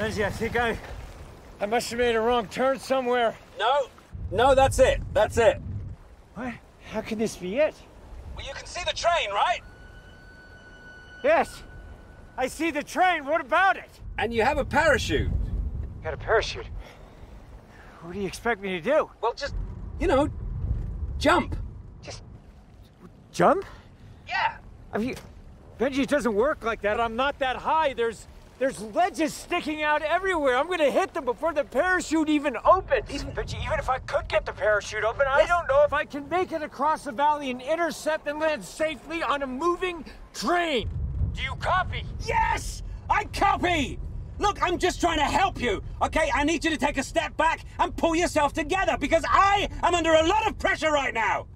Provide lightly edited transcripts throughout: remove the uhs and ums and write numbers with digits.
Lindsay, I think I must have made a wrong turn somewhere. No, that's it. That's it. What? How can this be it? Well, you can see the train, right? Yes. I see the train. What about it? And you have a parachute. Got a parachute? What do you expect me to do? Well, just, you know, jump. Just... jump? Yeah. I mean, Benji, it doesn't work like that. I'm not that high. There's ledges sticking out everywhere. I'm gonna hit them before the parachute even opens. Even if I could get the parachute open, yes. I don't know if I can make it across the valley and intercept and land safely on a moving train. Do you copy? Yes, I copy. Look, I'm just trying to help you, okay? I need you to take a step back and pull yourself together because I am under a lot of pressure right now.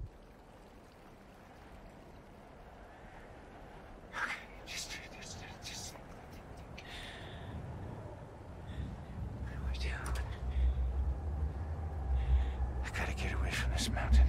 Mountain.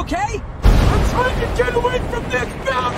Okay? I'm trying to get away from this mountain!